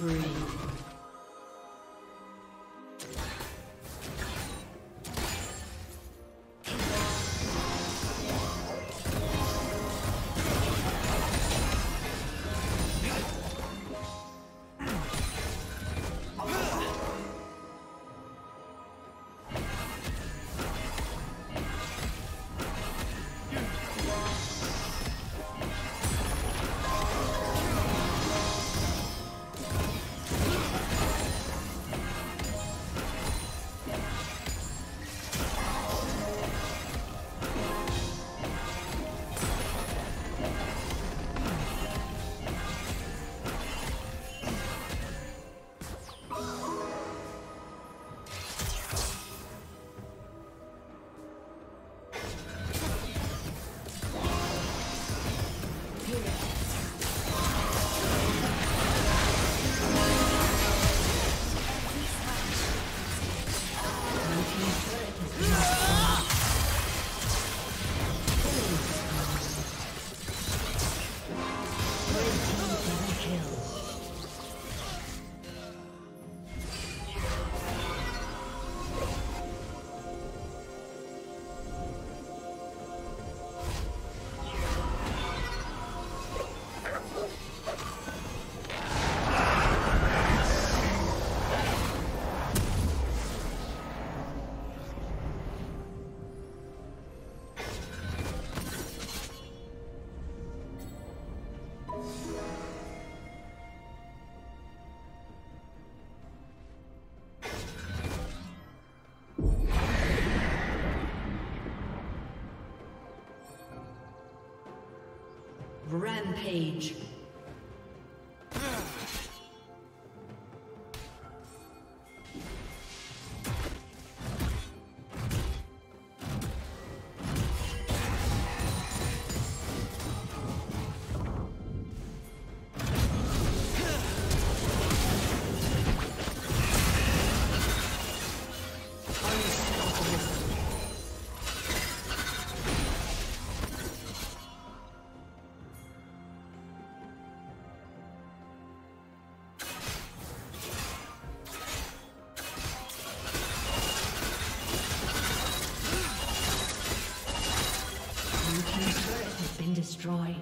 breathe. Rampage. Destroyed.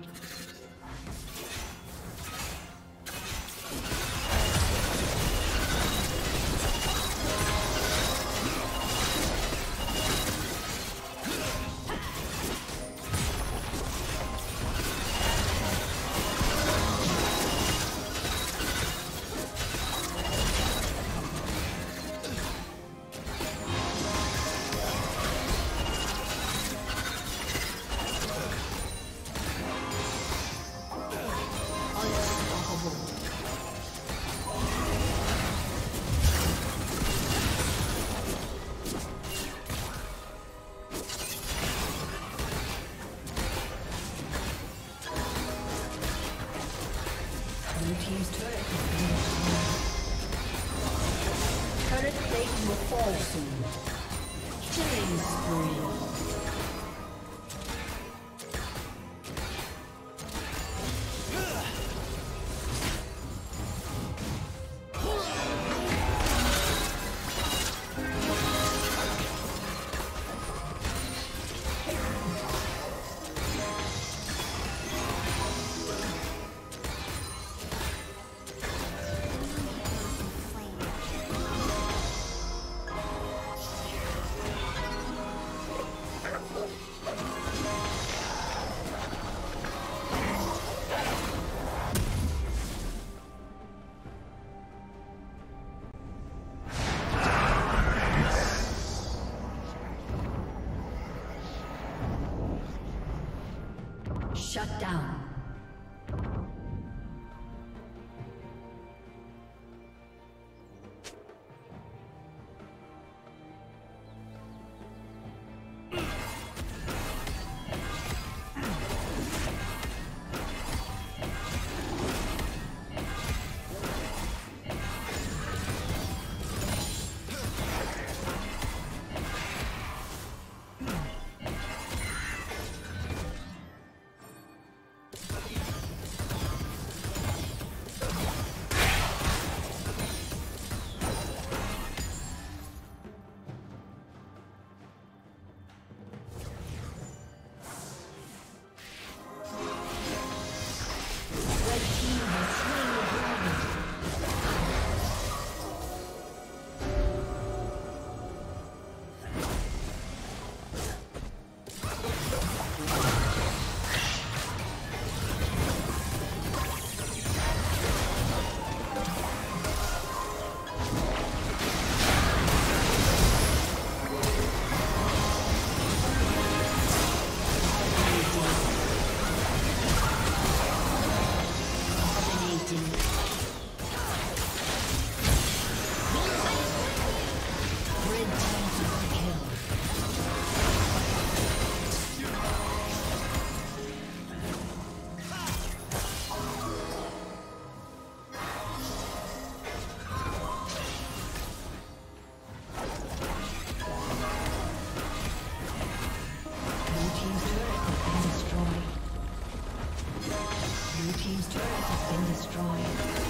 Shut down. team's turret has been destroyed.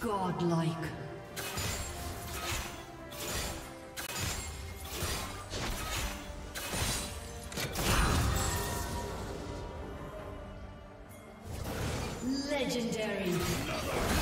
Godlike. Legendary.